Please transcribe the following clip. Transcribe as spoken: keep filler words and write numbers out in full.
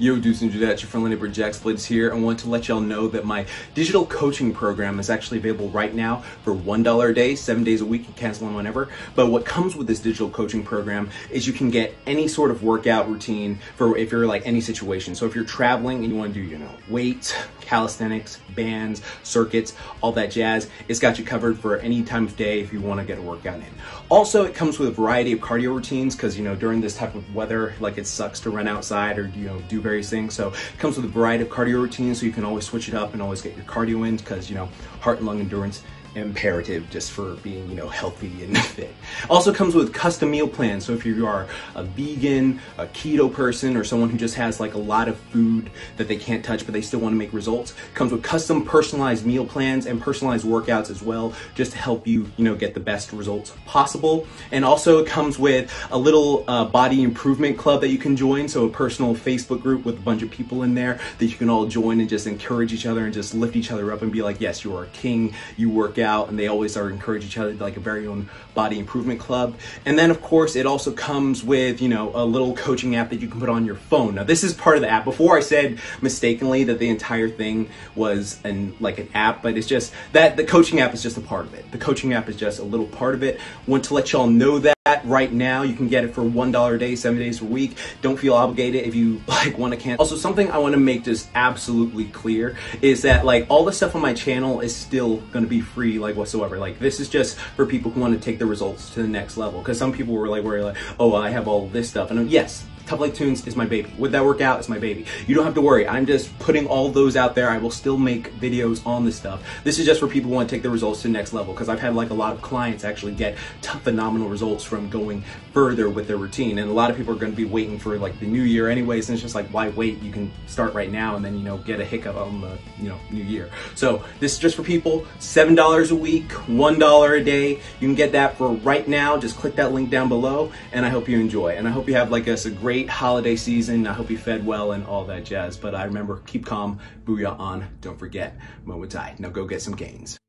Yo, dudes and dudettes, your friendly neighbor JaxBlade here. I want to let y'all know that my digital coaching program is actually available right now for one dollar a day, seven days a week, you cancel them whenever. But what comes with this digital coaching program is you can get any sort of workout routine for if you're like any situation. So if you're traveling and you want to do, you know, weights, calisthenics, bands, circuits, all that jazz, it's got you covered for any time of day if you want to get a workout in. Also, it comes with a variety of cardio routines because, you know, during this type of weather, like it sucks to run outside or, you know, do very various things. So it comes with a variety of cardio routines, so you can always switch it up and always get your cardio in because, you know, heart and lung endurance imperative just for being, you know, healthy and fit. Also comes with custom meal plans. So if you are a vegan, a keto person, or someone who just has like a lot of food that they can't touch but they still want to make results, comes with custom personalized meal plans and personalized workouts as well, just to help you, you know, get the best results possible. And also it comes with a little uh, body improvement club that you can join. So a personal Facebook group with a bunch of people in there that you can all join and just encourage each other and just lift each other up and be like, yes, you are a king, you work out, and they always are encourage each other, like a very own body improvement club. And then of course it also comes with, you know, a little coaching app that you can put on your phone. Now this is part of the app. Before I said mistakenly that the entire thing was an like an app, but it's just that the coaching app is just a part of it. The coaching app is just a little part of it. Want to let y'all know that right now you can get it for one dollar a day, seven days a week. Don't feel obligated if you like want to cancel. Also, something I want to make just absolutely clear is that like all the stuff on my channel is still going to be free, like whatsoever. Like this is just for people who want to take their results to the next level. Because some people were like, were like, oh, I have all this stuff, and I'm, yes. Tough Like Tunes is my baby. Would that work out? It's my baby. You don't have to worry. I'm just putting all those out there. I will still make videos on this stuff. This is just for people who want to take the results to the next level, because I've had like a lot of clients actually get tough, phenomenal results from going further with their routine. And a lot of people are going to be waiting for like the new year anyways. And it's just like, why wait? You can start right now and then, you know, get a hiccup on the, you know, new year. So this is just for people, seven dollars a week, one dollar a day. You can get that for right now. Just click that link down below, and I hope you enjoy. And I hope you have like a, a great holiday season. I hope you fed well and all that jazz. But I remember, keep calm, booyah on, don't forget, momentai. Now go get some gains.